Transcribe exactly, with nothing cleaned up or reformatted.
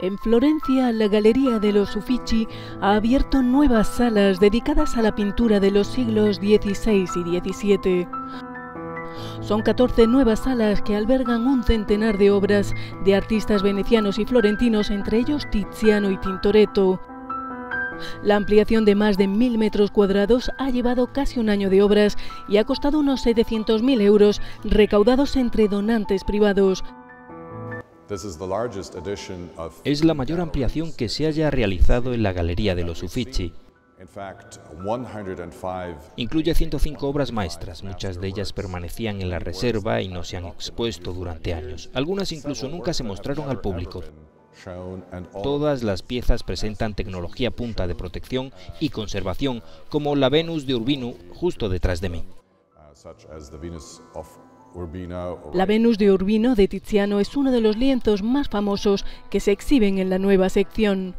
En Florencia, la Galería de los Uffizi ha abierto nuevas salas dedicadas a la pintura de los siglos dieciséis y diecisiete. Son catorce nuevas salas que albergan un centenar de obras de artistas venecianos y florentinos, entre ellos Tiziano y Tintoretto. La ampliación de más de mil metros cuadrados ha llevado casi un año de obras y ha costado unos setecientos mil euros recaudados entre donantes privados. Es la mayor ampliación que se haya realizado en la Galería de los Uffizi. Incluye ciento cinco obras maestras, muchas de ellas permanecían en la reserva y no se han expuesto durante años. Algunas incluso nunca se mostraron al público. Todas las piezas presentan tecnología punta de protección y conservación, como la Venus de Urbino, justo detrás de mí. La Venus de Urbino de Tiziano es uno de los lienzos más famosos que se exhiben en la nueva sección.